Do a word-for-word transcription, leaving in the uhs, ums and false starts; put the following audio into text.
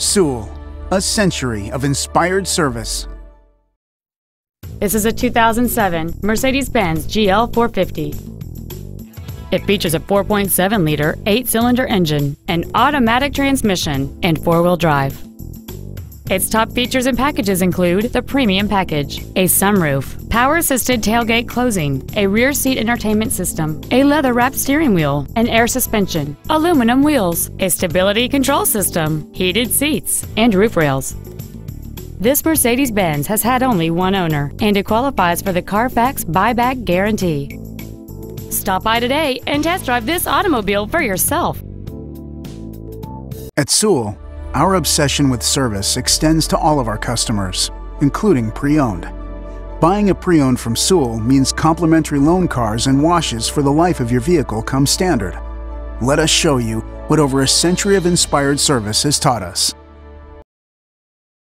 Sewell, a century of inspired service. This is a two thousand seven Mercedes-Benz G L four fifty. It features a four point seven liter eight-cylinder engine, an automatic transmission, and four-wheel drive. Its top features and packages include the premium package, a sunroof, power-assisted tailgate closing, a rear seat entertainment system, a leather-wrapped steering wheel, an air suspension, aluminum wheels, a stability control system, heated seats, and roof rails. This Mercedes-Benz has had only one owner, and it qualifies for the Carfax buyback guarantee. Stop by today and test drive this automobile for yourself. At Sewell, our obsession with service extends to all of our customers, including pre-owned. Buying a pre-owned from Sewell means complimentary loan cars and washes for the life of your vehicle come standard. Let us show you what over a century of inspired service has taught us.